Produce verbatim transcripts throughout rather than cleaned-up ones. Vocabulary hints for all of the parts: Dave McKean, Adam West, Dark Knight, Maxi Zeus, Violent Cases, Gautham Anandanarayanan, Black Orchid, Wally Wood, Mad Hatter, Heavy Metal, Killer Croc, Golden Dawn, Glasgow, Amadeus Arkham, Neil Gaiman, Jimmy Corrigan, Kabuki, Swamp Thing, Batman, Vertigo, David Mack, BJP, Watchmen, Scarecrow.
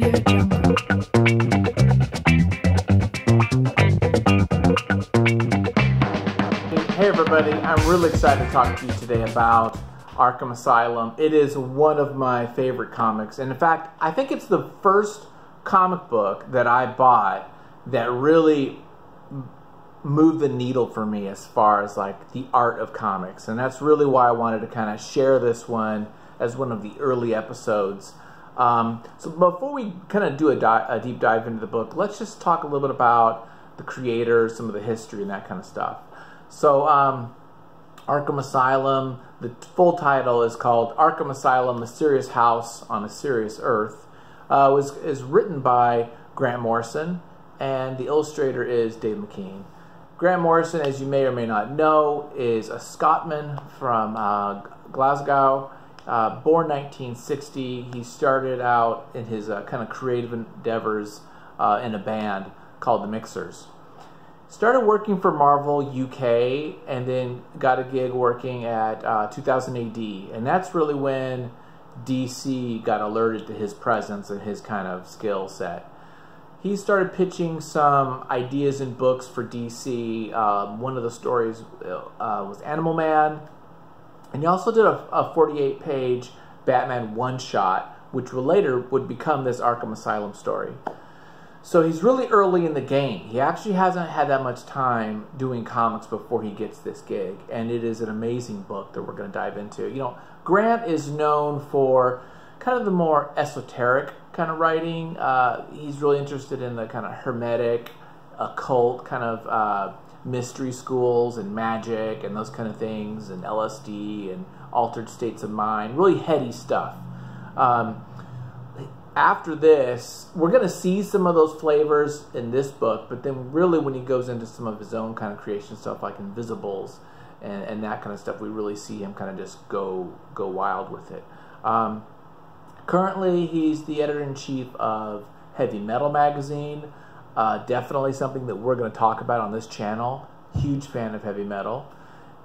Audio Jungle. Hey everybody, I'm really excited to talk to you today about Arkham Asylum. It is one of my favorite comics, and in fact, I think it's the first comic book that I bought that really moved the needle for me as far as like the art of comics, and that's really why I wanted to kind of share this one as one of the early episodes. Um, so before we kind of do a, di a deep dive into the book, let's just talk a little bit about the creators, some of the history, and that kind of stuff. So um, Arkham Asylum, the full title is called Arkham Asylum, A Serious House on a Serious Earth, uh, was, is written by Grant Morrison, and the illustrator is Dave McKean. Grant Morrison, as you may or may not know, is a Scotsman from uh, Glasgow. Uh, born nineteen sixty, he started out in his uh, kind of creative endeavors uh, in a band called The Mixers. Started working for Marvel U K, and then got a gig working at uh, two thousand A D, and that's really when D C got alerted to his presence and his kind of skill set. He started pitching some ideas and books for D C. Uh, one of the stories uh, was Animal Man. And he also did a forty-eight page Batman one-shot, which will later would become this Arkham Asylum story. So he's really early in the game. He actually hasn't had that much time doing comics before he gets this gig, and it is an amazing book that we're going to dive into. You know, Grant is known for kind of the more esoteric kind of writing. Uh, he's really interested in the kind of hermetic, occult kind of uh, mystery schools and magic and those kind of things, and L S D and altered states of mind, really heady stuff. Um, after this, we're going to see some of those flavors in this book, but then really when he goes into some of his own kind of creation stuff like Invisibles and, and that kind of stuff, we really see him kind of just go go wild with it. Um, currently, he's the editor-in-chief of Heavy Metal magazine. Uh, definitely something that we're going to talk about on this channel. Huge fan of heavy metal.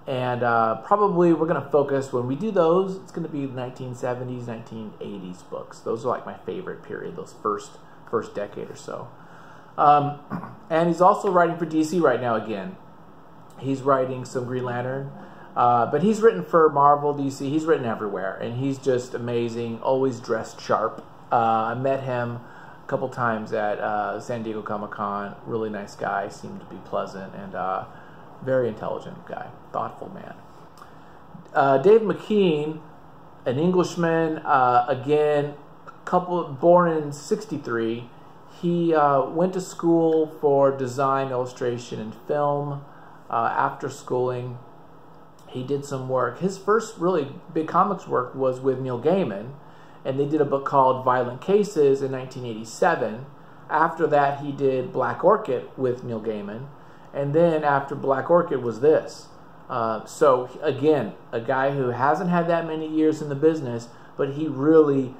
And uh, probably we're going to focus, when we do those, it's going to be nineteen seventies, nineteen eighties books. Those are like my favorite period, those first first decade or so. Um, and he's also writing for D C right now again. He's writing some Green Lantern. Uh, but he's written for Marvel, D C. He's written everywhere. And he's just amazing, always dressed sharp. Uh, I met him a couple times at uh, San Diego Comic-Con. Really nice guy, seemed to be pleasant, and uh, very intelligent guy, thoughtful man. Uh, Dave McKean, an Englishman, uh, again, couple born in sixty-three. He uh, went to school for design, illustration, and film. Uh, after schooling, he did some work. His first really big comics work was with Neil Gaiman, and they did a book called Violent Cases in nineteen eighty-seven. After that, he did Black Orchid with Neil Gaiman. And then after Black Orchid was this. Uh, so, again, a guy who hasn't had that many years in the business, but he really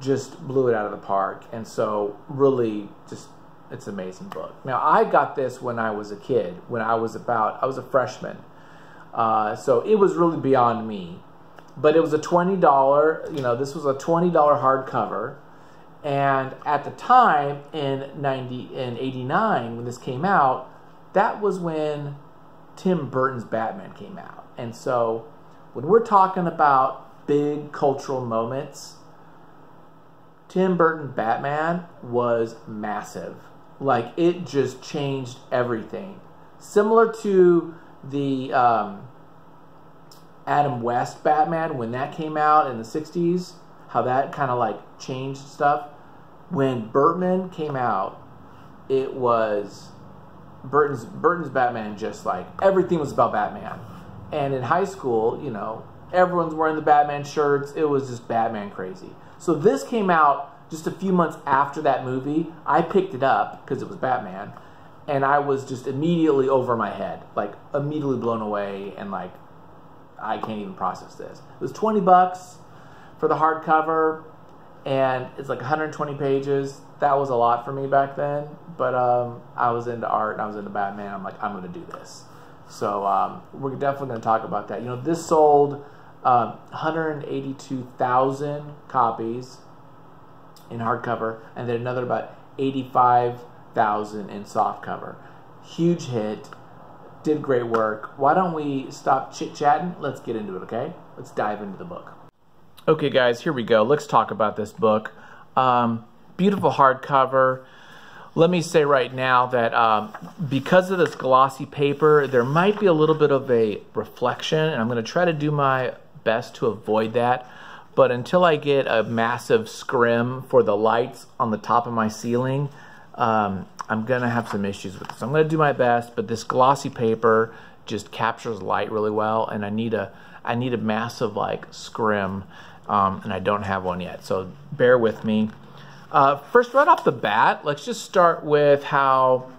just blew it out of the park. And so, really, just, it's an amazing book. Now, I got this when I was a kid, when I was about, I was a freshman. Uh, so, it was really beyond me. But it was a twenty dollar, you know, this was a twenty dollar hardcover. And at the time, in ninety, in eighty-nine, when this came out, that was when Tim Burton's Batman came out. And so when we're talking about big cultural moments, Tim Burton's Batman was massive. Like, it just changed everything. Similar to the Um, Adam West Batman, when that came out in the sixties, how that kind of like changed stuff. When Burton came out, it was Burton's Burton's Batman, just like everything was about Batman. And in high school, you know, everyone's wearing the Batman shirts. It was just Batman crazy. So this came out just a few months after that movie. I picked it up because it was Batman, and I was just immediately over my head, like immediately blown away, and like, I can't even process this. It was twenty bucks for the hardcover, and it's like one hundred twenty pages. That was a lot for me back then, but um, I was into art and I was into Batman. I'm like, I'm going to do this. So um, we're definitely going to talk about that. You know, this sold um, one hundred eighty-two thousand copies in hardcover, and then another about eighty-five thousand in softcover. Huge hit. Did great work. Why don't we stop chit-chatting? Let's get into it, okay? Let's dive into the book. Okay, guys, here we go. Let's talk about this book. Um, beautiful hardcover. Let me say right now that um, because of this glossy paper, there might be a little bit of a reflection, and I'm going to try to do my best to avoid that. But until I get a massive scrim for the lights on the top of my ceiling, um, I'm going to have some issues with this. I'm going to do my best, but this glossy paper just captures light really well, and I need a, I need a massive like scrim, um, and I don't have one yet, so bear with me. Uh, first, right off the bat, let's just start with how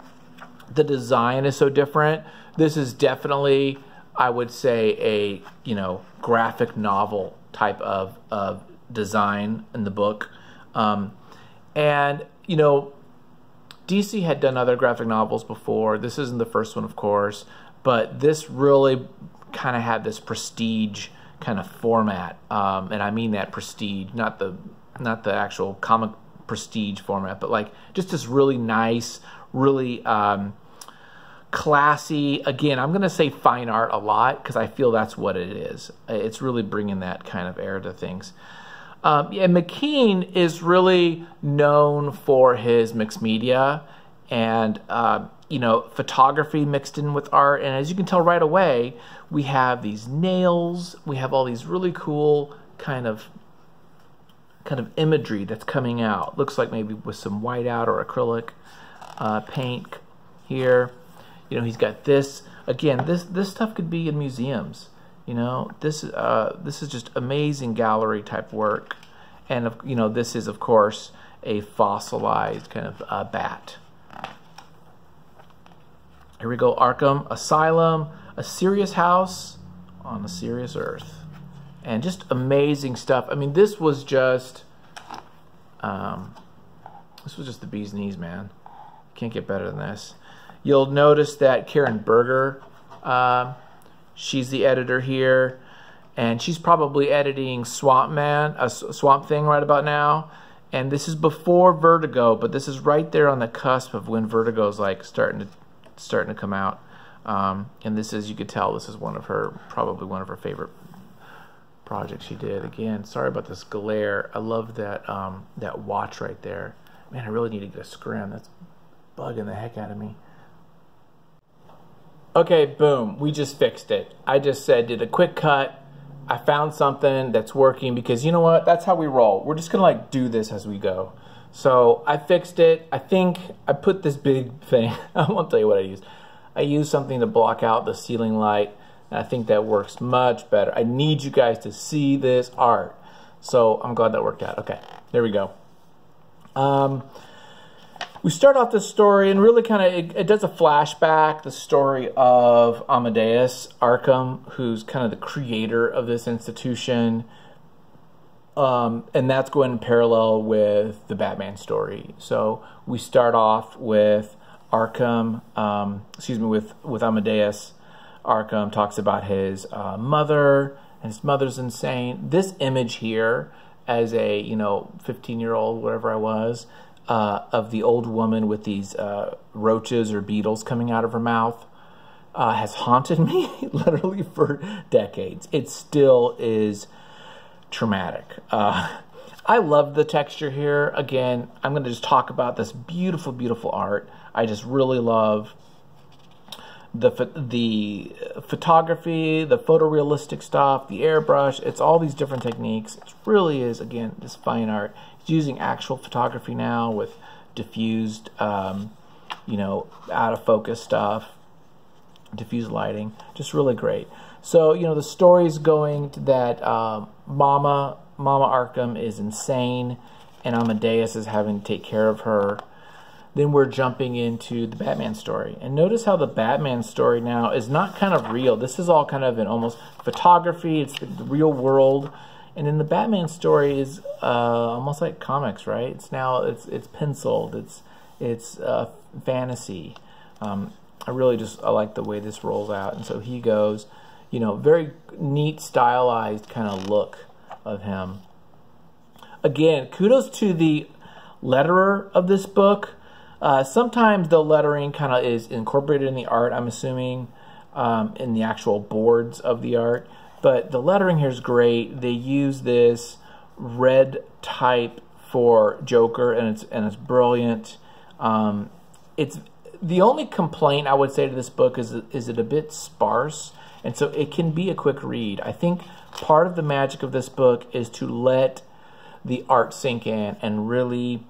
the design is so different. This is definitely, I would say, a, you know, graphic novel type of, of design in the book. Um, and, you know, D C had done other graphic novels before. This isn't the first one, of course. But this really kind of had this prestige kind of format. Um, and I mean that prestige, not the, not the actual comic book prestige format, but like just this really nice, really um, classy, again, I'm going to say fine art a lot because I feel that's what it is. It's really bringing that kind of air to things. Um, yeah, McKean is really known for his mixed media and, uh, you know, photography mixed in with art. And as you can tell right away, we have these nails, we have all these really cool kind of kind of imagery that's coming out. Looks like maybe with some whiteout or acrylic uh, paint here. You know, he's got this. Again, this this stuff could be in museums. You know, this uh, this is just amazing gallery type work. And you know, this is of course a fossilized kind of uh, bat. Here we go. Arkham Asylum, a serious house on a serious earth. And just amazing stuff. I mean, this was just, um, this was just the bee's knees, man. Can't get better than this. You'll notice that Karen Berger, uh, she's the editor here, and she's probably editing Swamp Man, a Swamp Thing right about now. And this is before Vertigo, but this is right there on the cusp of when Vertigo's like starting to starting to come out. Um, and this is, you could tell, this is one of her probably one of her favorite project she did. Again, sorry about this glare. I love that um, that watch right there. Man, I really need to get a scrim. That's bugging the heck out of me. Okay, boom. We just fixed it. I just said, did a quick cut. I found something that's working because you know what? That's how we roll. We're just going to like do this as we go. So I fixed it. I think I put this big thing. I won't tell you what I used. I used something to block out the ceiling light. I think that works much better. I need you guys to see this art. So I'm glad that worked out. Okay, there we go. Um, we start off this story and really kind of, it, it does a flashback, the story of Amadeus Arkham, who's kind of the creator of this institution. Um, and that's going in parallel with the Batman story. So we start off with Arkham, um, excuse me, with, with Amadeus Arkham, talks about his uh, mother, and his mother's insane. This image here, as a, you know, fifteen-year-old, whatever I was, uh, of the old woman with these uh, roaches or beetles coming out of her mouth, uh, has haunted me literally for decades. It still is traumatic. Uh, I love the texture here. Again, I'm going to just talk about this beautiful, beautiful art. I just really love The, the photography, the photorealistic stuff, the airbrush, it's all these different techniques. It really is, again, this fine art. It's using actual photography now with diffused, um, you know, out of focus stuff, diffused lighting, just really great. So, you know, the story's going to that um, Mama, Mama Arkham is insane and Amadeus is having to take care of her. Then we're jumping into the Batman story. And notice how the Batman story now is not kind of real. This is all kind of an almost photography. It's the real world. And then the Batman story is uh, almost like comics, right? It's now, it's it's penciled. It's it's uh, fantasy. Um, I really just, I like the way this rolls out. And so he goes, you know, very neat, stylized kind of look of him. Again, kudos to the letterer of this book. Uh, sometimes the lettering kind of is incorporated in the art, I'm assuming, um, in the actual boards of the art. But the lettering here is great. They use this red type for Joker, and it's and it's brilliant. Um, it's the only complaint I would say to this book is is it a bit sparse, and so it can be a quick read. I think part of the magic of this book is to let the art sink in and really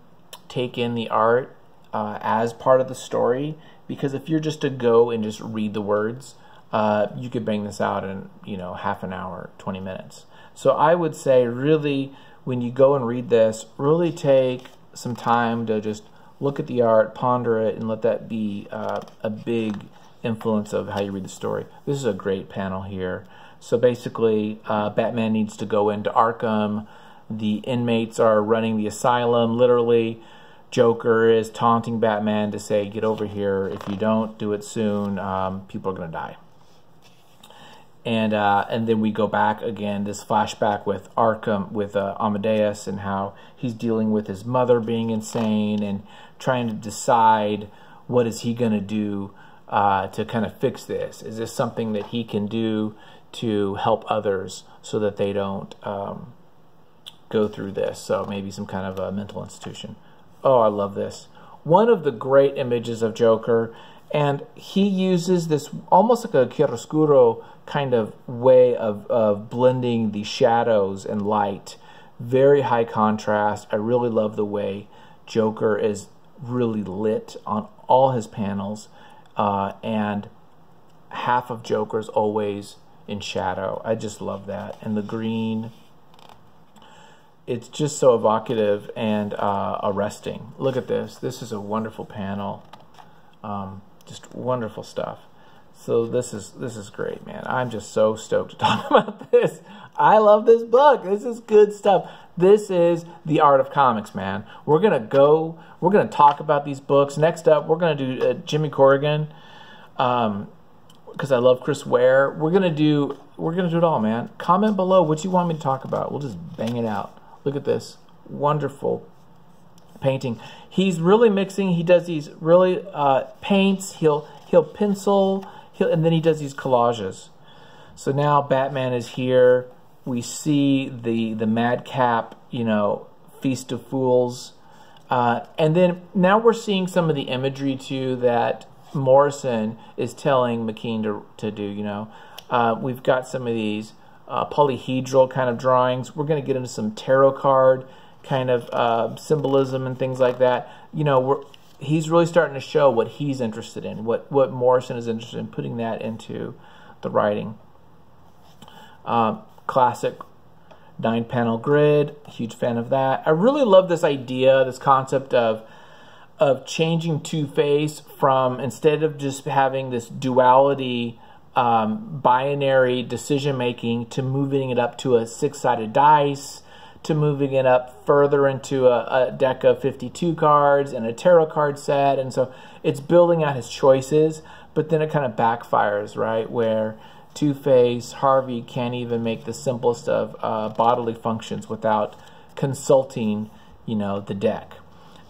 take in the art uh, as part of the story. Because if you're just to go and just read the words, uh, you could bang this out in you know half an hour, twenty minutes. So I would say really when you go and read this, really take some time to just look at the art, ponder it, and let that be uh, a big influence of how you read the story. This is a great panel here. So basically, uh, Batman needs to go into Arkham. The inmates are running the asylum, literally. Joker is taunting Batman to say, get over here. If you don't do it soon, um, people are going to die. And uh, and then we go back again, this flashback with Arkham, with uh, Amadeus, and how he's dealing with his mother being insane and trying to decide what is he going to do uh, to kind of fix this. Is this something that he can do to help others so that they don't um, go through this? So maybe some kind of a mental institution. Oh, I love this. One of the great images of Joker, and he uses this almost like a chiaroscuro kind of way of, of blending the shadows and light. Very high contrast. I really love the way Joker is really lit on all his panels, uh, and half of Joker's always in shadow. I just love that. And the green, it's just so evocative and uh, arresting. Look at this. This is a wonderful panel. Um, just wonderful stuff. So this is this is great, man. I'm just so stoked to talk about this. I love this book. This is good stuff. This is the art of comics, man. We're gonna go. We're gonna talk about these books. Next up, we're gonna do uh, Jimmy Corrigan, um, because I love Chris Ware. We're gonna do. We're gonna do it all, man. Comment below what you want me to talk about. We'll just bang it out. Look at this wonderful painting. He's really mixing. He does these really uh, paints. He'll he'll pencil. He'll, and then he does these collages. So now Batman is here. We see the the madcap, you know, feast of fools, uh, and then now we're seeing some of the imagery too that Morrison is telling McKean to to do. You know, uh, we've got some of these uh, polyhedral kind of drawings. We're going to get into some tarot card kind of uh, symbolism and things like that. You know, we're. He's really starting to show what he's interested in, what, what Morrison is interested in, putting that into the writing. Um, classic nine-panel grid, huge fan of that. I really love this idea, this concept of, of changing Two-Face from, instead of just having this duality, um, binary decision-making, to moving it up to a six-sided dice, to moving it up further into a, a deck of fifty-two cards and a tarot card set. And so it's building out his choices, but then it kind of backfires, right? Where Two-Face, Harvey can't even make the simplest of uh, bodily functions without consulting, you know, the deck.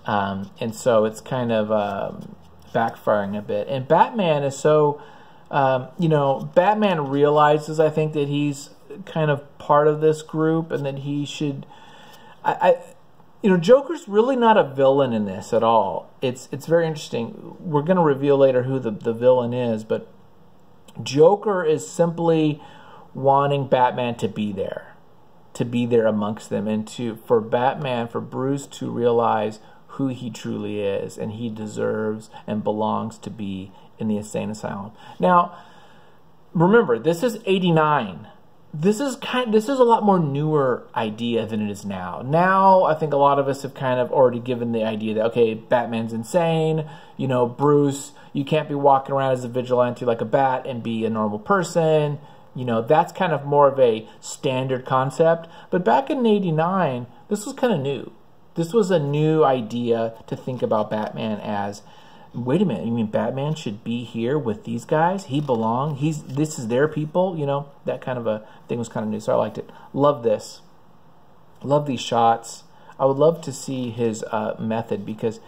Um, and so it's kind of um, backfiring a bit. And Batman is so, um, you know, Batman realizes, I think, that he's kind of part of this group, and that he should, I, I, you know, Joker's really not a villain in this at all. It's it's very interesting. We're going to reveal later who the, the villain is, but Joker is simply wanting Batman to be there, to be there amongst them, and to for Batman, for Bruce to realize who he truly is, and he deserves and belongs to be in the insane asylum. Now, remember, this is eighty-nine. This is kind. This is a lot more newer idea than it is now. Now, I think a lot of us have kind of already given the idea that, okay, Batman's insane. You know, Bruce, you can't be walking around as a vigilante like a bat and be a normal person. You know, that's kind of more of a standard concept. But back in eighty-nine, this was kind of new. This was a new idea to think about Batman as, wait a minute, you mean Batman should be here with these guys? He belong. He's this is their people, you know? That kind of a thing was kind of new, so I liked it. Love this. Love these shots. I would love to see his uh, method, because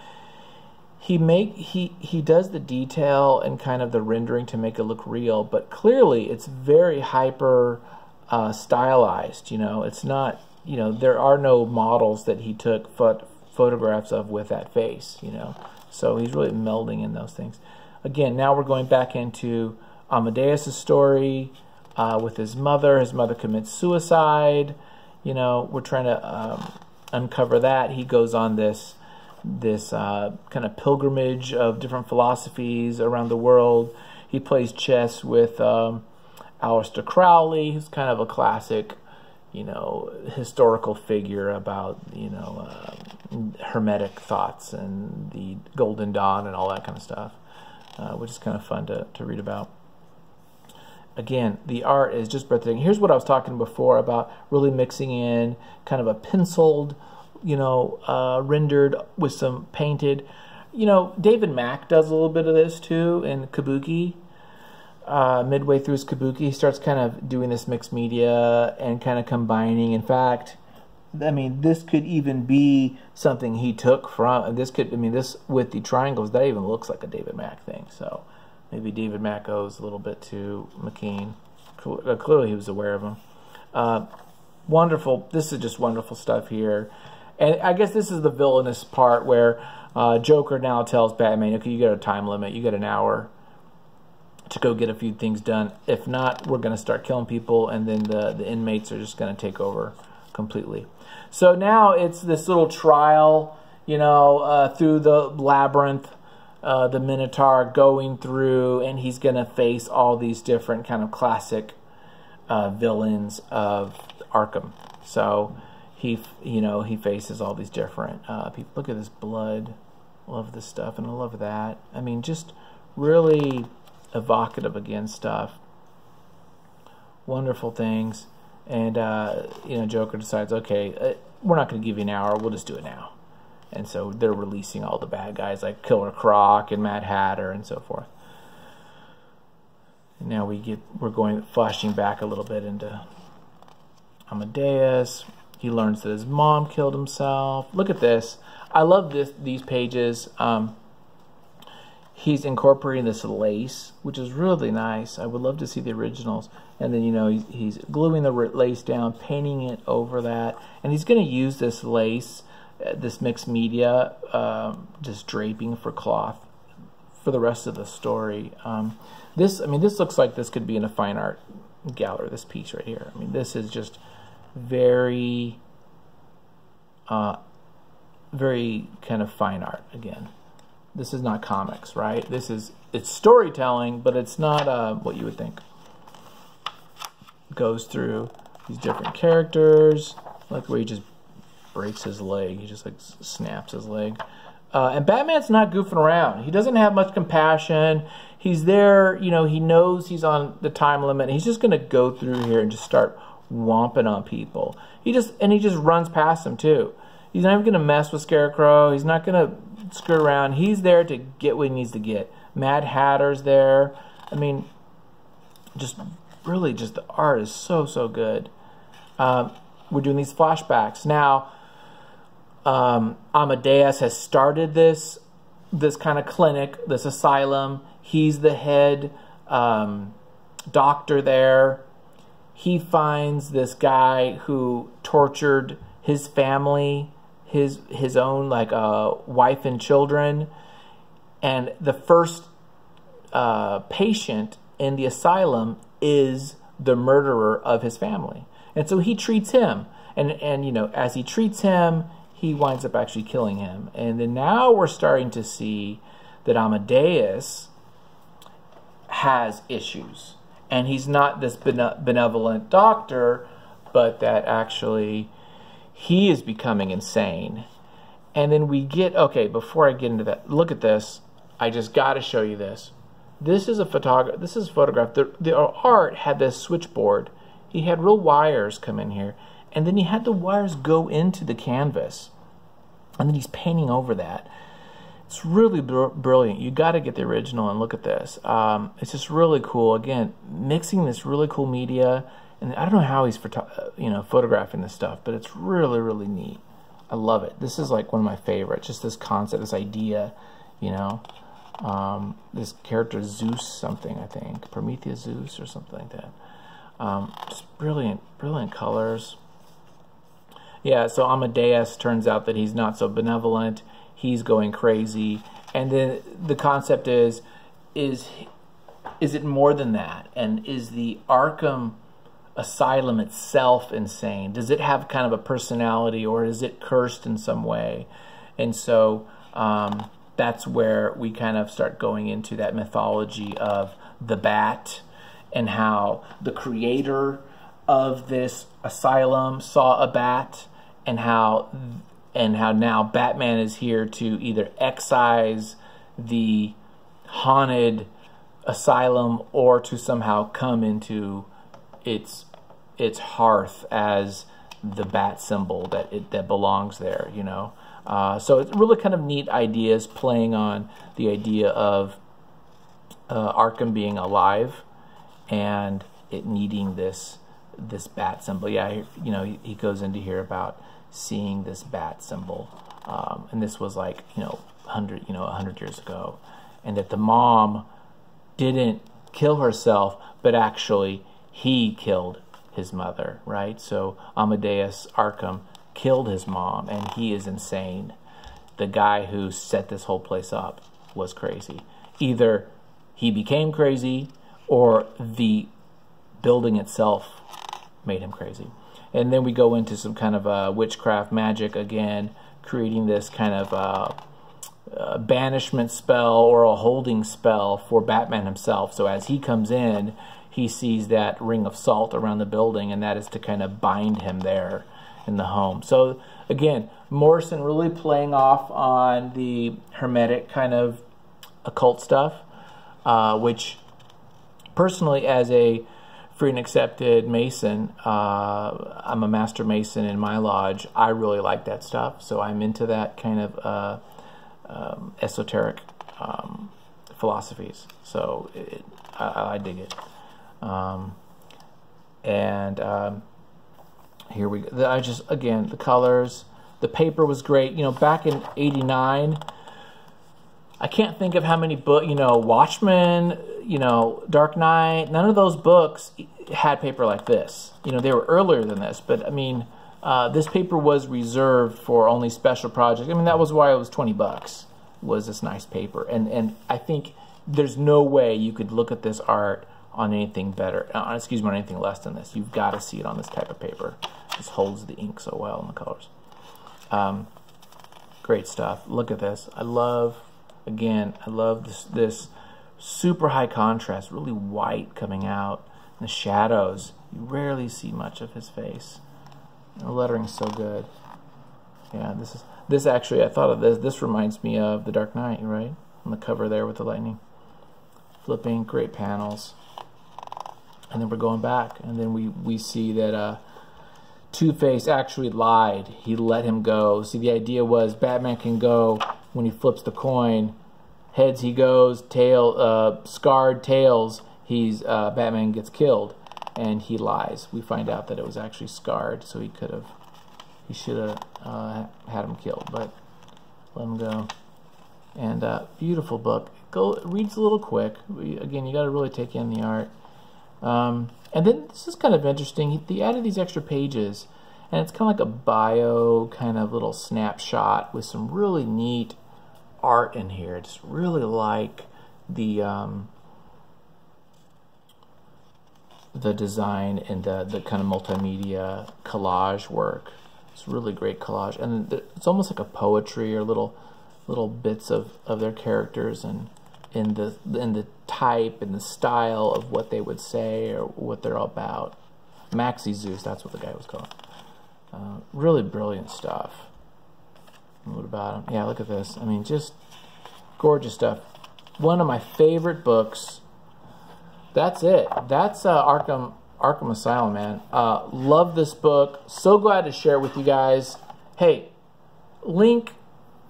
he make he he does the detail and kind of the rendering to make it look real, but clearly it's very hyper uh, stylized. You know, it's not. You know, there are no models that he took phot photographs of with that face. You know, so he's really melding in those things. Again, now we're going back into Amadeus's story uh, with his mother. His mother commits suicide. You know, we're trying to um, uncover that. He goes on this this uh, kind of pilgrimage of different philosophies around the world. He plays chess with um, Aleister Crowley, who's kind of a classic, you know, historical figure about, you know, uh, hermetic thoughts and the Golden Dawn and all that kind of stuff, uh, which is kind of fun to, to read about. Again, the art is just breathtaking. Here's what I was talking before about really mixing in kind of a penciled, you know, uh, rendered with some painted. You know, David Mack does a little bit of this too in Kabuki. Uh, midway through his Kabuki, he starts kind of doing this mixed media and kind of combining. In fact, I mean, this could even be something he took from, this could, I mean, this with the triangles, that even looks like a David Mack thing. So maybe David Mack owes a little bit to McKean. Clearly he was aware of him. Uh, wonderful. This is just wonderful stuff here. And I guess this is the villainous part where uh, Joker now tells Batman, okay, you got a time limit, you got an hour to go get a few things done. If not, we're going to start killing people, and then the, the inmates are just going to take over completely. So now it's this little trial, you know, uh, through the labyrinth, uh, the Minotaur going through, and he's going to face all these different kind of classic uh, villains of Arkham. So he, you know, he faces all these different uh, people. Look at this blood. Love this stuff, and I love that. I mean, just really evocative again stuff, wonderful things. And uh, you know, Joker decides, okay, uh, we're not going to give you an hour, we'll just do it now. And so they're releasing all the bad guys like Killer Croc and Mad Hatter and so forth. And now we get we're going flashing back a little bit into Amadeus. He learns that his mom killed himself. Look at this. I love this these pages. Um, He's incorporating this lace, which is really nice. I would love to see the originals. And then, you know, he's, he's gluing the lace down, painting it over that. And he's going to use this lace, uh, this mixed media, um, just draping for cloth for the rest of the story. Um, this, I mean, this looks like this could be in a fine art gallery, this piece right here. I mean, this is just very, uh, very kind of fine art again. This is not comics, right? This is, it's storytelling, but it's not uh, what you would think. Goes through these different characters. Like where he just breaks his leg. He just like snaps his leg. Uh, and Batman's not goofing around. He doesn't have much compassion. He's there, you know, he knows he's on the time limit. He's just gonna go through here and just start whomping on people. He just, and he just runs past them too. He's not even gonna mess with Scarecrow. He's not gonna screw around. He's there to get what he needs to get. Mad Hatter's there. I mean, just really just the art is so, so good. Um, we're doing these flashbacks. Now, um, Amadeus has started this, this kind of clinic, this asylum. He's the head um, doctor there. He finds this guy who tortured his family, his his own like uh, wife and children, and the first uh, patient in the asylum is the murderer of his family, and so he treats him, and and you know, as he treats him, he winds up actually killing him. And then now we're starting to see that Amadeus has issues, and he's not this benevolent doctor, but that actually he is becoming insane. And then we get, okay, before I get into that, look at this. I just got to show you this. This is a photograph. This is a photograph. The, the art had this switchboard. He had real wires come in here. And then he had the wires go into the canvas. And then he's painting over that. It's really br brilliant. You got to get the original and look at this. Um, it's just really cool. Again, mixing this really cool media. And I don't know how he's, you know, photographing this stuff, but it's really, really neat. I love it. This is like one of my favorites, just this concept, this idea, you know. Um, this character Zeus something, I think. Prometheus Zeus or something like that. Um, just brilliant, brilliant colors. Yeah, so Amadeus, turns out that he's not so benevolent. He's going crazy. And then the concept is, is, is it more than that? And is the Arkham Asylum itself insane? Does it have kind of a personality, or is it cursed in some way? And so um, that's where we kind of start going into that mythology of the bat and how the creator of this asylum saw a bat, and how and how now Batman is here to either excise the haunted asylum or to somehow come into its its hearth as the bat symbol that it that belongs there, you know. Uh, so it's really kind of neat ideas playing on the idea of uh, Arkham being alive and it needing this this bat symbol. Yeah, you know, he, he goes into here about seeing this bat symbol, um, and this was like you know hundred you know a hundred years ago, and that the mom didn't kill herself, but actually he killed his mother, right? So Amadeus Arkham killed his mom, and he is insane. The guy who set this whole place up was crazy. Either he became crazy, or the building itself made him crazy. And then we go into some kind of uh, witchcraft magic again, creating this kind of uh, uh, banishment spell or a holding spell for Batman himself. So as he comes in, he sees that ring of salt around the building, and that is to kind of bind him there in the home. So again, Morrison really playing off on the hermetic kind of occult stuff, uh, which personally as a free and accepted Mason, uh, I'm a master Mason in my lodge, I really like that stuff, so I'm into that kind of uh, um, esoteric um, philosophies, so it, I, I dig it. Um, and um, here we go. I just, again, the colors, the paper was great, you know, back in eighty-nine, I can't think of how many book, you know, Watchmen, you know, Dark Knight, none of those books had paper like this. You know, they were earlier than this, but I mean, uh, this paper was reserved for only special projects. I mean, that was why it was twenty bucks, was this nice paper. And, and I think there's no way you could look at this art on anything better, uh, excuse me, on anything less than this. You've got to see it on this type of paper. This holds the ink so well and the colors. Um, great stuff. Look at this. I love... Again, I love this, this super high contrast, really white coming out in the shadows. You rarely see much of his face. The lettering's so good. Yeah, this is this actually, I thought of this. This reminds me of The Dark Knight, right? On the cover there with the lightning. Flipping, great panels. And then we're going back. And then we, we see that uh, Two-Face actually lied. He let him go. See, the idea was Batman can go... When he flips the coin, heads he goes, tail, uh, scarred tails, he's, uh, Batman gets killed, and he lies. We find out that it was actually scarred, so he could have, he should have uh, had him killed, but let him go. And uh, beautiful book. Go, it reads a little quick. We, again, you got to really take in the art. Um, and then this is kind of interesting. He, he added these extra pages, and it's kind of like a bio kind of little snapshot with some really neat art in here. Just really like the um, the design and the the kind of multimedia collage work. It's really great collage, and it's almost like a poetry or little little bits of of their characters and in the in the type and the style of what they would say or what they're all about. Maxi Zeus, that's what the guy was called. Uh, really brilliant stuff. What about him? Yeah, look at this. I mean, just gorgeous stuff. One of my favorite books. That's it. That's uh, Arkham Arkham Asylum, man. Uh, love this book. So glad to share with you guys. Hey, link,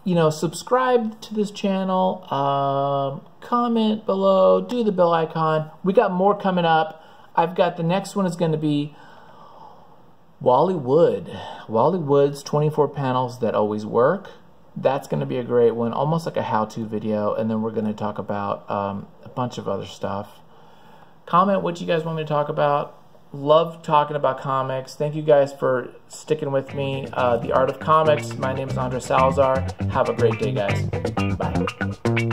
you know, subscribe to this channel. Um, comment below. Do the bell icon. We got more coming up. I've got the next one is going to be Wally Wood. Wally Wood's twenty-four panels that always work. That's going to be a great one, almost like a how-to video, and then we're going to talk about um, a bunch of other stuff. Comment what you guys want me to talk about. Love talking about comics. Thank you guys for sticking with me. Uh, the Art of Comics. My name is Andre Salazar. Have a great day, guys. Bye.